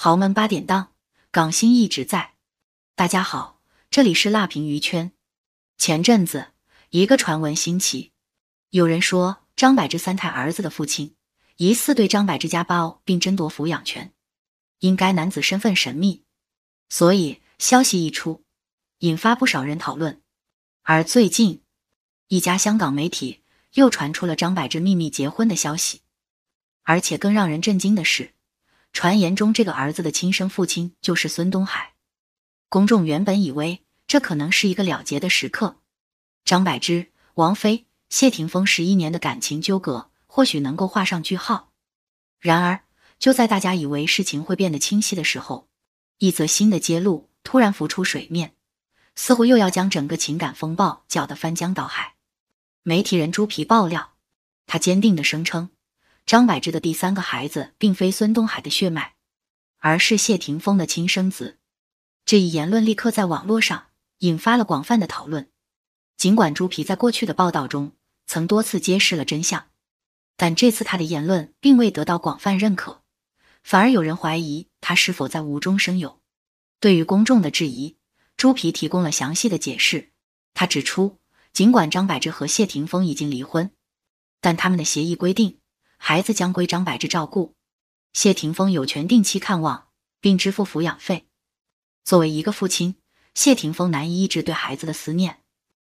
豪门八点档，港星一直在。大家好，这里是辣评娱圈。前阵子，一个传闻兴起，有人说张柏芝三胎儿子的父亲疑似对张柏芝家暴并争夺抚养权，因该男子身份神秘，所以消息一出，引发不少人讨论。而最近，一家香港媒体又传出了张柏芝秘密结婚的消息，而且更让人震惊的是，传言中这个儿子的亲生父亲就是孙东海。公众原本以为这可能是一个了结的时刻，张柏芝、王菲、谢霆锋11年的感情纠葛或许能够画上句号。然而就在大家以为事情会变得清晰的时候，一则新的揭露突然浮出水面，似乎又要将整个情感风暴搅得翻江倒海。媒体人朱皮爆料，他坚定地声称张柏芝的第三个孩子并非孙东海的血脉，而是谢霆锋的亲生子。这一言论立刻在网络上引发了广泛的讨论。尽管朱皮在过去的报道中曾多次揭示了真相，但这次他的言论并未得到广泛认可，反而有人怀疑他是否在无中生有。对于公众的质疑，朱皮提供了详细的解释。他指出，尽管张柏芝和谢霆锋已经离婚，但他们的协议规定孩子将归张柏芝照顾，谢霆锋有权定期看望并支付抚养费。作为一个父亲，谢霆锋难以抑制对孩子的思念，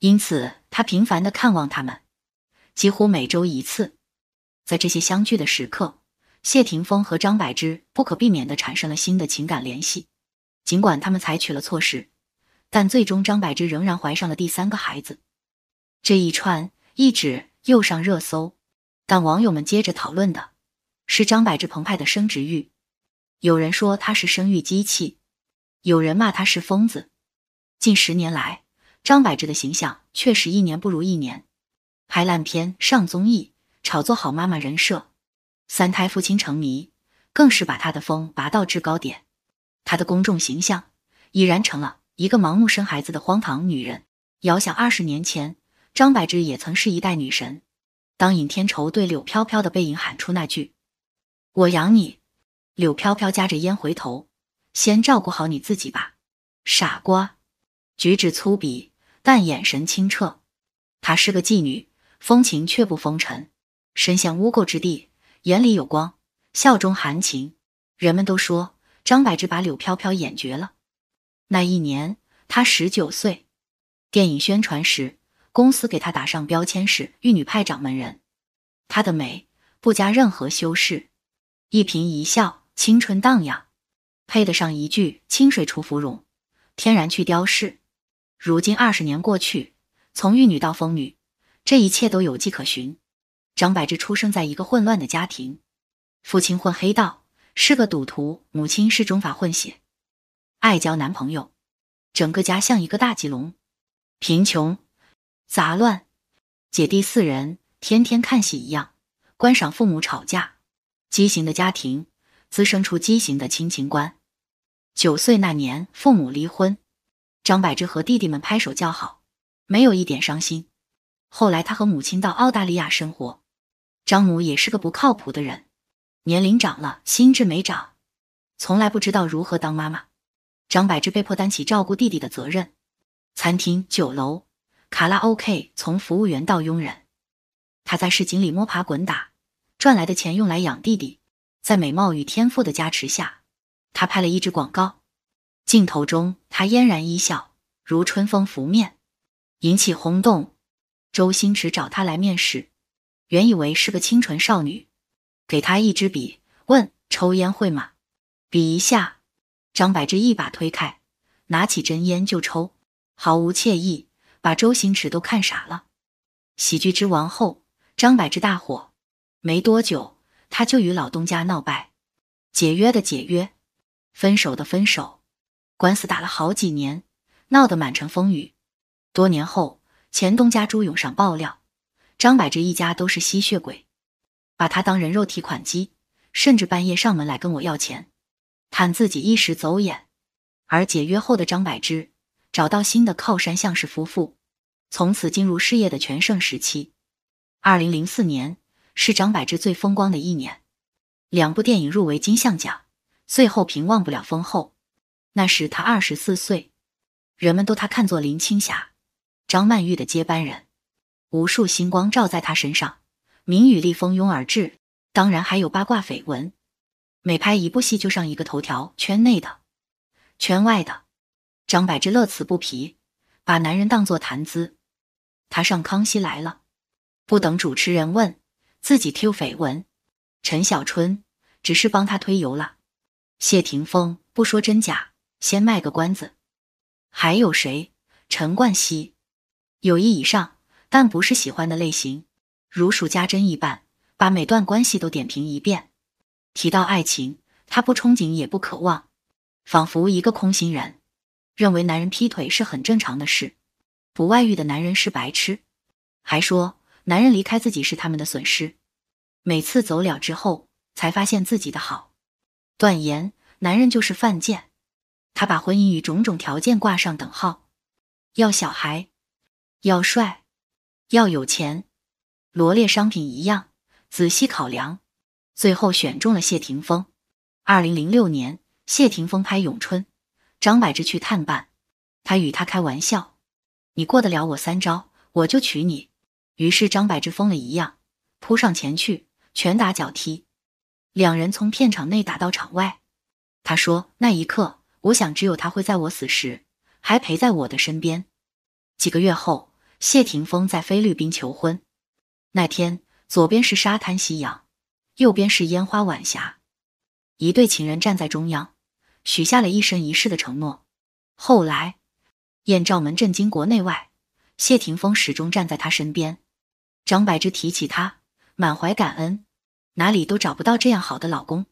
因此他频繁地看望他们，几乎每周一次。在这些相聚的时刻，谢霆锋和张柏芝不可避免地产生了新的情感联系。尽管他们采取了措施，但最终张柏芝仍然怀上了第三个孩子。这一串一直又上热搜，但网友们接着讨论的是张柏芝澎湃的生殖欲，有人说她是生育机器，有人骂她是疯子。近10年来，张柏芝的形象确实一年不如一年，拍烂片、上综艺、炒作好妈妈人设，三胎父亲成谜更是把她的风拔到制高点。她的公众形象已然成了一个盲目生孩子的荒唐女人。遥想20年前，张柏芝也曾是一代女神。当尹天仇对柳飘飘的背影喊出那句“我养你”，柳飘飘夹着烟回头，先照顾好你自己吧，傻瓜。举止粗鄙，但眼神清澈。她是个妓女，风情却不风尘，身陷污垢之地，眼里有光，笑中含情。人们都说张柏芝把柳飘飘演绝了。那一年她19岁，电影宣传时公司给她打上标签是玉女派掌门人。她的美不加任何修饰，一颦一笑青春荡漾，配得上一句清水出芙蓉，天然去雕饰。如今20年过去，从玉女到疯女，这一切都有迹可循。张柏芝出生在一个混乱的家庭，父亲混黑道，是个赌徒，母亲是中法混血，爱交男朋友，整个家像一个大集龙，贫穷杂乱，姐弟4人天天看戏一样观赏父母吵架。畸形的家庭滋生出畸形的亲情观。9岁那年，父母离婚，张柏芝和弟弟们拍手叫好，没有一点伤心。后来她和母亲到澳大利亚生活，张母也是个不靠谱的人，年龄长了心智没长，从来不知道如何当妈妈。张柏芝被迫担起照顾弟弟的责任，餐厅、酒楼、卡拉 OK， 从服务员到佣人。他在市井里摸爬滚打，赚来的钱用来养弟弟。在美貌与天赋的加持下，他拍了一支广告，镜头中他嫣然一笑，如春风拂面，引起轰动。周星驰找他来面试，原以为是个清纯少女，给他一支笔问抽烟会吗，比一下。张柏芝一把推开，拿起真烟就抽，毫无惬意，把周星驰都看傻了。喜剧之王后，张柏芝大火，没多久她就与老东家闹掰，解约的解约，分手的分手，官司打了好几年，闹得满城风雨。多年后，前东家朱永上爆料，张柏芝一家都是吸血鬼，把她当人肉提款机，甚至半夜上门来跟我要钱，叹自己一时走眼。而解约后的张柏芝找到新的靠山向氏夫妇，从此进入事业的全盛时期。2004年是张柏芝最风光的一年，2部电影入围金像奖，最后平忘不了封后。那时他24岁，人们都他看作林青霞、张曼玉的接班人。无数星光照在他身上，名与利蜂拥而至，当然还有八卦绯闻。每拍一部戏就上一个头条，圈内的、圈外的。张柏芝乐此不疲，把男人当作谈资。他上《康熙来了》，不等主持人问，自己 Q 绯闻。陈小春只是帮他推油了。谢霆锋不说真假，先卖个关子。还有谁？陈冠希，友谊以上，但不是喜欢的类型，如数家珍一般，把每段关系都点评一遍。提到爱情，他不憧憬也不渴望，仿佛一个空心人，认为男人劈腿是很正常的事，不外遇的男人是白痴，还说男人离开自己是他们的损失。每次走了之后才发现自己的好，断言男人就是犯贱。他把婚姻与种种条件挂上等号，要小孩，要帅，要有钱，罗列商品一样仔细考量，最后选中了谢霆锋。2006年谢霆锋拍《咏春》，张柏芝去探办，他与他开玩笑，你过得了我3招，我就娶你。于是张柏芝疯了一样扑上前去，拳打脚踢，两人从片场内打到场外。他说，那一刻我想只有他会在我死时还陪在我的身边。几个月后，谢霆锋在菲律宾求婚，那天左边是沙滩夕阳，右边是烟花晚霞，一对情人站在中央，许下了一生一世的承诺。后来艳照门震惊国内外，谢霆锋始终站在他身边。张柏芝提起他，满怀感恩，哪里都找不到这样好的老公。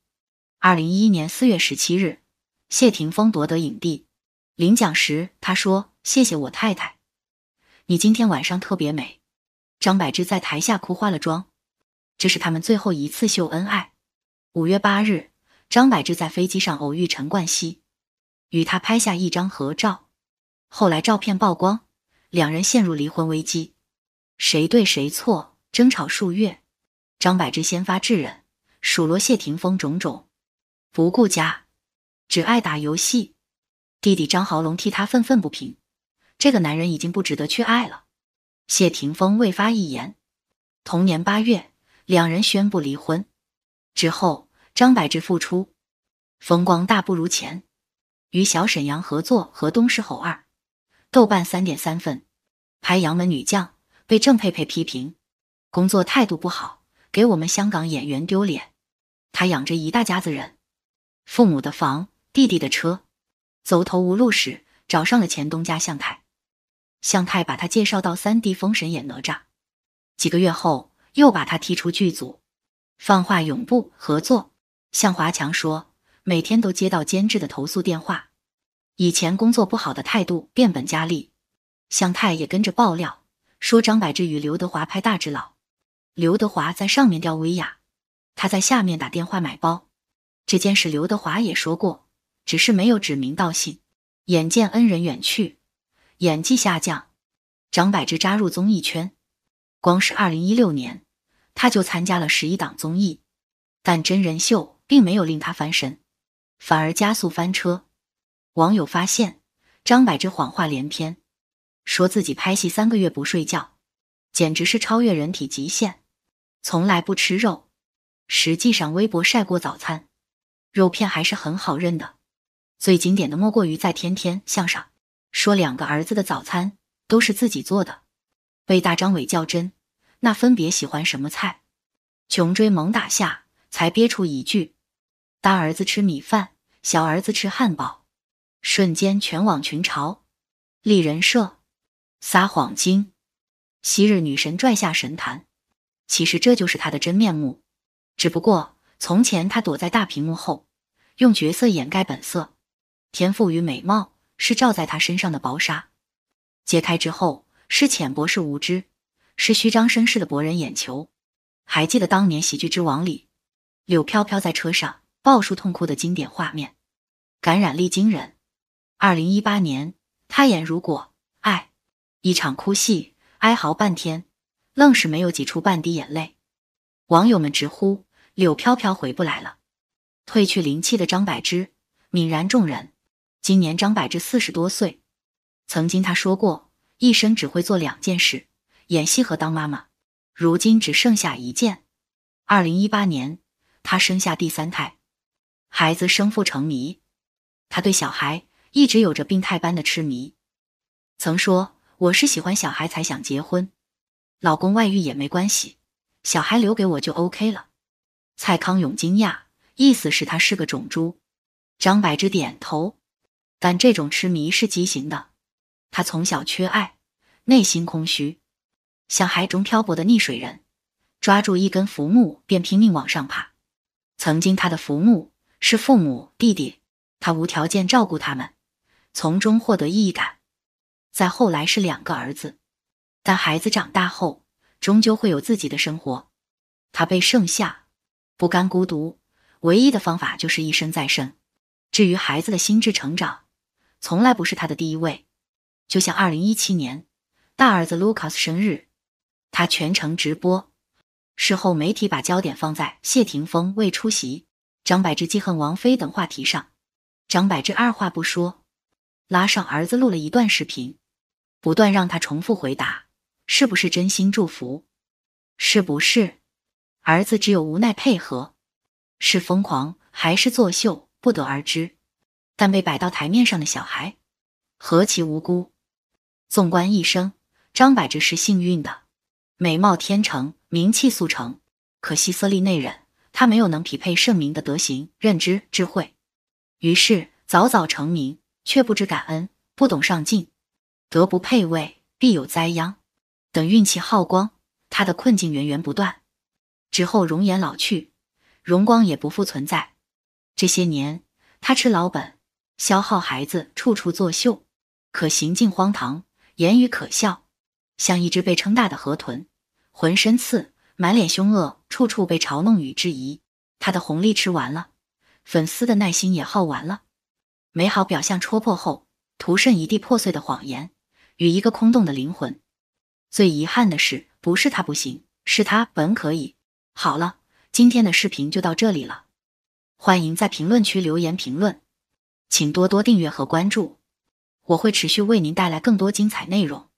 2011年4月17日，谢霆锋夺得影帝。领奖时他说，谢谢我太太，你今天晚上特别美。张柏芝在台下哭花了妆，这是他们最后一次秀恩爱。5月8日，张柏芝在飞机上偶遇陈冠希，与他拍下一张合照。后来照片曝光，两人陷入离婚危机，谁对谁错，争吵数月。张柏芝先发制人，数落谢霆锋种种，不顾家，只爱打游戏。弟弟张豪龙替他愤愤不平，这个男人已经不值得去爱了。谢霆锋未发一言。同年8月，两人宣布离婚。之后张柏芝复出，风光大不如前，与小沈阳合作《河东狮吼2》，豆瓣 3.3 分。拍《杨门女将》被郑佩佩批评，工作态度不好，给我们香港演员丢脸。他养着一大家子人，父母的房，弟弟的车，走投无路时找上了前东家向太。向太把他介绍到3D 封神演哪吒，几个月后又把他踢出剧组。放话永不合作。向华强说，每天都接到监制的投诉电话，以前工作不好的态度变本加厉。向太也跟着爆料，说张柏芝与刘德华拍《大只佬》，刘德华在上面吊威亚，他在下面打电话买包。这件事刘德华也说过，只是没有指名道姓。眼见恩人远去，演技下降，张柏芝扎入综艺圈。光是2016年，她就参加了11档综艺，但真人秀并没有令她翻身，反而加速翻车。网友发现，张柏芝谎话连篇，说自己拍戏3个月不睡觉，简直是超越人体极限，从来不吃肉。实际上微博晒过早餐，肉片还是很好认的。最经典的莫过于在《天天向上》说2个儿子的早餐都是自己做的，被大张伟较真，那分别喜欢什么菜，穷追猛打下才憋出一句，大儿子吃米饭，小儿子吃汉堡。瞬间全网群嘲，立人设，撒谎精，昔日女神拽下神坛。其实这就是她的真面目，只不过从前她躲在大屏幕后，用角色掩盖本色。天赋与美貌是罩在他身上的薄纱，揭开之后是浅薄，是无知，是虚张声势的博人眼球。还记得当年《喜剧之王》里柳飘飘在车上爆出痛哭的经典画面，感染力惊人。2018年他演《如果爱》，一场哭戏哀嚎半天，愣是没有挤出半滴眼泪。网友们直呼柳飘飘回不来了。褪去灵气的张柏芝泯然众人。今年张柏芝40多岁，曾经他说过，一生只会做2件事，演戏和当妈妈。如今只剩下1件。2018年，他生下第3胎，孩子生父成迷，他对小孩一直有着病态般的痴迷，曾说：“我是喜欢小孩才想结婚，老公外遇也没关系，小孩留给我就 OK 了。”蔡康永惊讶，意思是他是个种猪。张柏芝点头，但这种痴迷是畸形的，他从小缺爱，内心空虚，像海中漂泊的溺水人，抓住一根浮木便拼命往上爬。曾经他的浮木是父母、弟弟，他无条件照顾他们，从中获得意义感。再后来是2个儿子，但孩子长大后终究会有自己的生活，他被剩下，不甘孤独，唯一的方法就是一生再生。至于孩子的心智成长，从来不是他的第一位。就像2017年大儿子 Lucas 生日，他全程直播，事后媒体把焦点放在谢霆锋未出席、张柏芝记恨王菲等话题上，张柏芝二话不说拉上儿子录了一段视频，不断让他重复回答是不是真心祝福，是不是，儿子只有无奈配合，是疯狂还是作秀不得而知，但被摆到台面上的小孩何其无辜。纵观一生，张柏芝是幸运的，美貌天成，名气速成，可惜色厉内荏，她没有能匹配盛名的德行、认知、智慧，于是早早成名，却不知感恩，不懂上进，德不配位，必有灾殃等运气耗光，她的困境源源不断。之后容颜老去，荣光也不复存在，这些年她吃老本，消耗孩子，处处作秀，可行径荒唐，言语可笑，像一只被撑大的河豚，浑身刺，满脸凶恶，处处被嘲弄与质疑。他的红利吃完了，粉丝的耐心也耗完了，美好表象戳破后，徒剩一地破碎的谎言与一个空洞的灵魂。最遗憾的是，不是他不行，是他本可以。好了，今天的视频就到这里了，欢迎在评论区留言评论，请多多订阅和关注，我会持续为您带来更多精彩内容。